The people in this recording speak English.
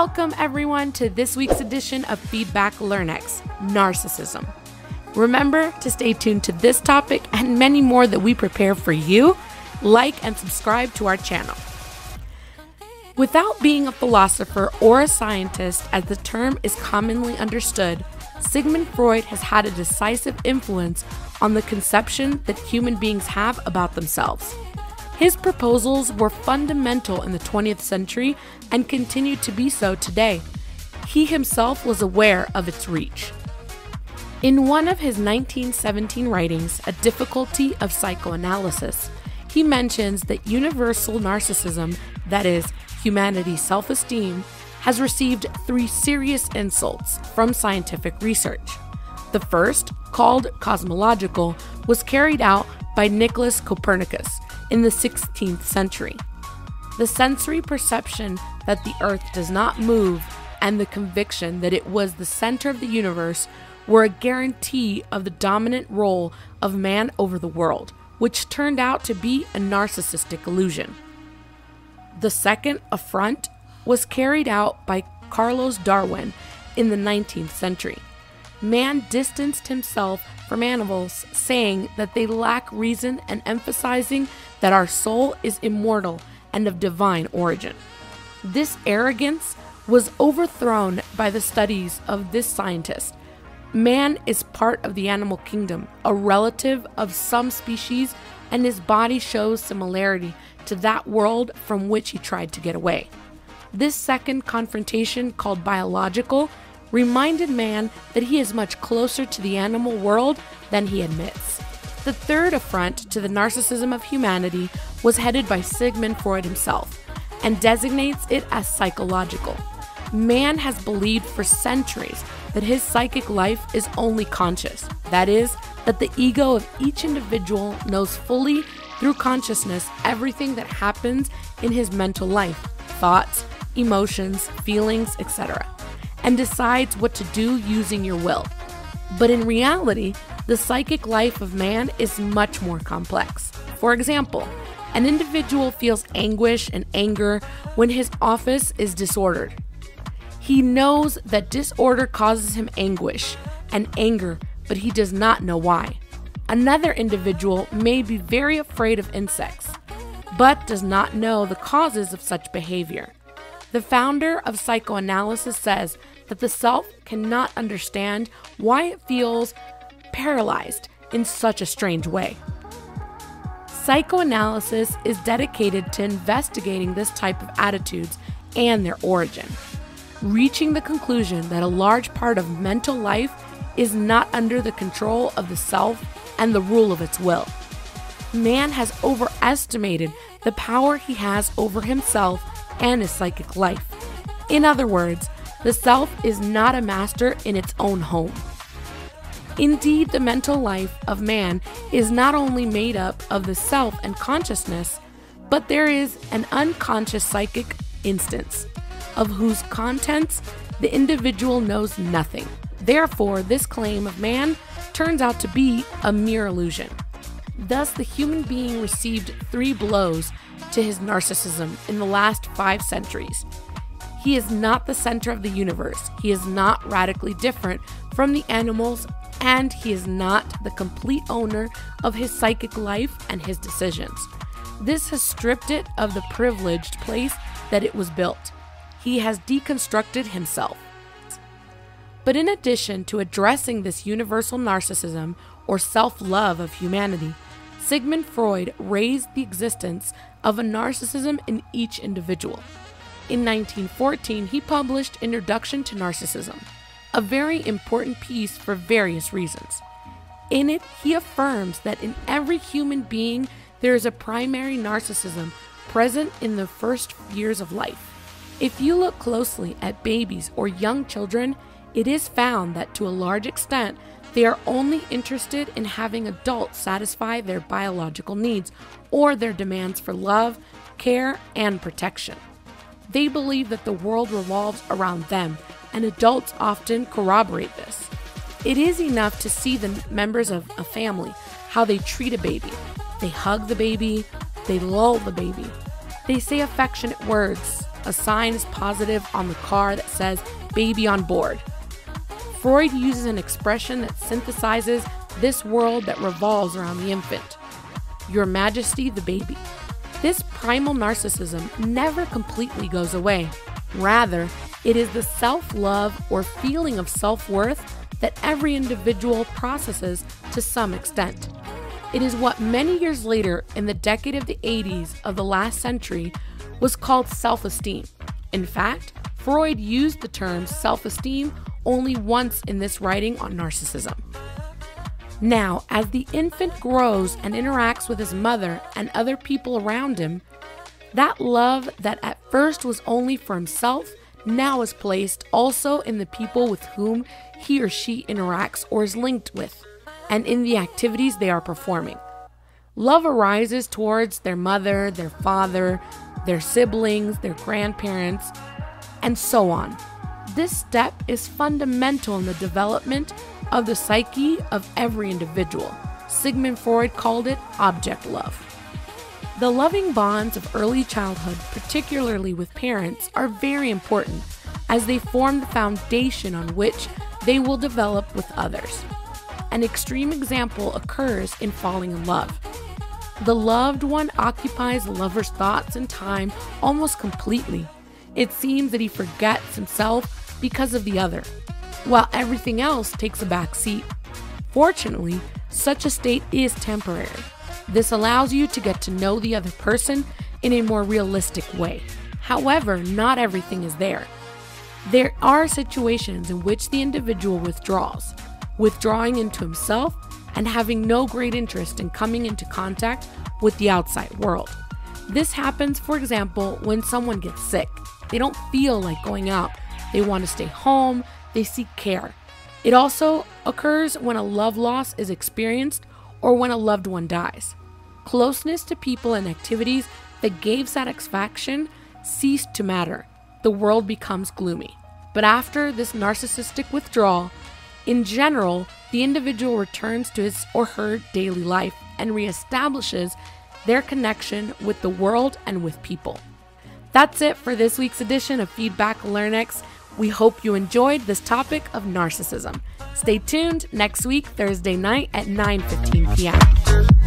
Welcome everyone to this week's edition of Feedback LearnX, Narcissism. Remember to stay tuned to this topic and many more that we prepare for you. Like and subscribe to our channel. Without being a philosopher or a scientist, as the term is commonly understood, Sigmund Freud has had a decisive influence on the conception that human beings have about themselves. His proposals were fundamental in the 20th century and continue to be so today. He himself was aware of its reach. In one of his 1917 writings, A Difficulty of Psychoanalysis, he mentions that universal narcissism, that is, humanity's self-esteem, has received three serious insults from scientific research. The first, called cosmological, was carried out by Nicholas Copernicus in the 16th century. The sensory perception that the Earth does not move and the conviction that it was the center of the universe were a guarantee of the dominant role of man over the world, which turned out to be a narcissistic illusion. The second affront was carried out by Charles Darwin in the 19th century. Man distanced himself from animals, saying that they lack reason and emphasizing that our soul is immortal and of divine origin. This arrogance was overthrown by the studies of this scientist. Man is part of the animal kingdom, a relative of some species, and his body shows similarity to that world from which he tried to get away. This second confrontation, called biological, reminded man that he is much closer to the animal world than he admits. The third affront to the narcissism of humanity was headed by Sigmund Freud himself, and designates it as psychological. Man has believed for centuries that his psychic life is only conscious, that is, that the ego of each individual knows fully through consciousness everything that happens in his mental life, thoughts, emotions, feelings, etc., and decides what to do using your will. But in reality, the psychic life of man is much more complex. For example, an individual feels anguish and anger when his office is disordered. He knows that disorder causes him anguish and anger, but he does not know why. Another individual may be very afraid of insects, but does not know the causes of such behavior. The founder of psychoanalysis says that the self cannot understand why it feels paralyzed in such a strange way. Psychoanalysis is dedicated to investigating this type of attitudes and their origin, reaching the conclusion that a large part of mental life is not under the control of the self and the rule of its will. Man has overestimated the power he has over himself and his psychic life. In other words, the self is not a master in its own home. Indeed, the mental life of man is not only made up of the self and consciousness, but there is an unconscious psychic instance, of whose contents the individual knows nothing. Therefore, this claim of man turns out to be a mere illusion. Thus, the human being received three blows to his narcissism in the last 5 centuries. He is not the center of the universe, he is not radically different from the animals, and he is not the complete owner of his psychic life and his decisions. This has stripped it of the privileged place that it was built. He has deconstructed himself. But in addition to addressing this universal narcissism or self-love of humanity, Sigmund Freud raised the existence of a narcissism in each individual. In 1914, he published Introduction to Narcissism, a very important piece for various reasons. In it, he affirms that in every human being, there is a primary narcissism present in the first years of life. If you look closely at babies or young children, it is found that to a large extent, they are only interested in having adults satisfy their biological needs or their demands for love, care, and protection. They believe that the world revolves around them, and adults often corroborate this. It is enough to see the members of a family, how they treat a baby. They hug the baby, they lull the baby, they say affectionate words, a sign is positive on the car that says baby on board. Freud uses an expression that synthesizes this world that revolves around the infant. Your Majesty the baby. This primal narcissism never completely goes away. Rather, it is the self-love or feeling of self-worth that every individual processes to some extent. It is what many years later in the decade of the 80s of the last century was called self-esteem. In fact, Freud used the term self-esteem only once in this writing on narcissism. Now, as the infant grows and interacts with his mother and other people around him, that love that at first was only for himself now is placed also in the people with whom he or she interacts or is linked with, and in the activities they are performing. Love arises towards their mother, their father, their siblings, their grandparents, and so on. This step is fundamental in the development of the psyche of every individual. Sigmund Freud called it object love. The loving bonds of early childhood, particularly with parents, are very important as they form the foundation on which they will develop with others. An extreme example occurs in falling in love. The loved one occupies the lover's thoughts and time almost completely. It seems that he forgets himself because of the other, while everything else takes a back seat. Fortunately, such a state is temporary. This allows you to get to know the other person in a more realistic way. However, not everything is there. There are situations in which the individual withdraws, withdrawing into himself and having no great interest in coming into contact with the outside world. This happens, for example, when someone gets sick. They don't feel like going out. They want to stay home. They seek care. It also occurs when a love loss is experienced or when a loved one dies. Closeness to people and activities that gave satisfaction cease to matter. The world becomes gloomy. But after this narcissistic withdrawal, in general, the individual returns to his or her daily life and reestablishes their connection with the world and with people. That's it for this week's edition of Feedback LearnX. We hope you enjoyed this topic of narcissism. Stay tuned next week, Thursday night at 9:15 p.m.